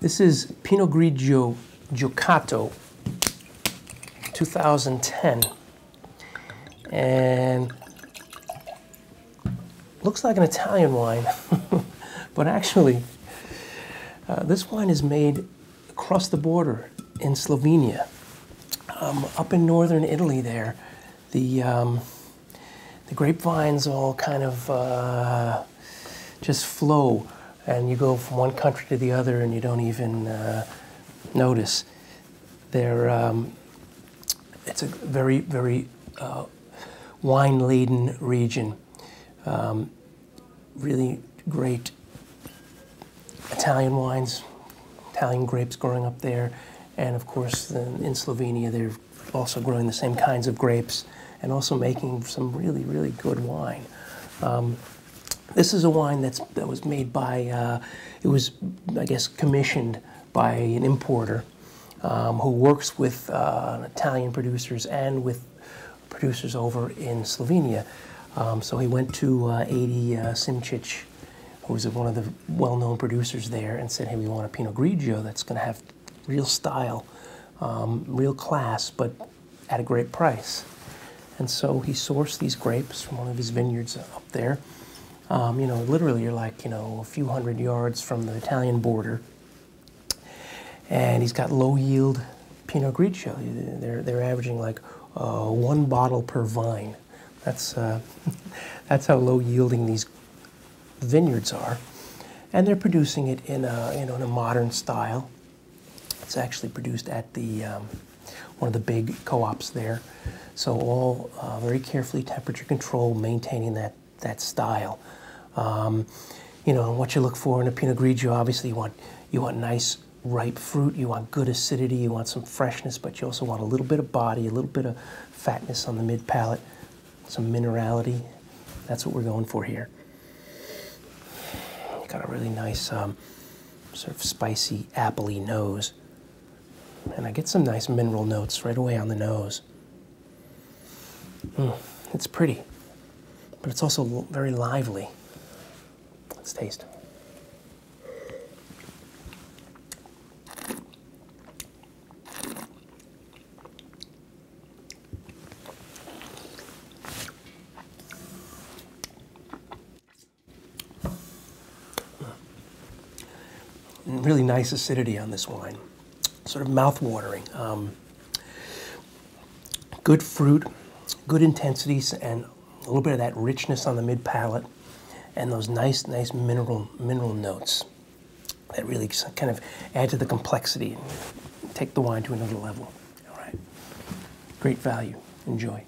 This is Pinot Grigio Giocato 2010, and looks like an Italian wine, but actually this wine is made across the border in Slovenia, up in northern Italy there. The grapevines all kind of just flow, and you go from one country to the other and you don't even notice. It's a very, very wine-laden region. Really great Italian wines, Italian grapes growing up there, and of course in Slovenia they're also growing the same kinds of grapes and also making some really, really good wine. This is a wine that was made by, it was, I guess, commissioned by an importer who works with Italian producers and with producers over in Slovenia. So he went to Adi Simcic, who was one of the well-known producers there, and said, hey, we want a Pinot Grigio that's going to have real style, real class, but at a great price. And so he sourced these grapes from one of his vineyards up there. You know, literally you're like, you know, a few hundred yards from the Italian border. And he's got low-yield Pinot Grigio. They're averaging like one bottle per vine. That's how low-yielding these vineyards are, and they're producing it in a in a modern style. It's actually produced at the one of the big co-ops there, so all very carefully temperature controlled, maintaining that style. You know, what you look for in a Pinot Grigio, obviously you want nice ripe fruit, you want good acidity, you want some freshness, but you also want a little bit of body, a little bit of fatness on the mid palate. Some minerality. That's what we're going for here. Got a really nice sort of spicy, appley nose. And I get some nice mineral notes right away on the nose. It's pretty, but it's also very lively. Let's taste. Really nice acidity on this wine, sort of mouth-watering. Good fruit, good intensity, and a little bit of that richness on the mid-palate, and those nice mineral notes that really kind of add to the complexity and take the wine to another level. All right, great value. Enjoy.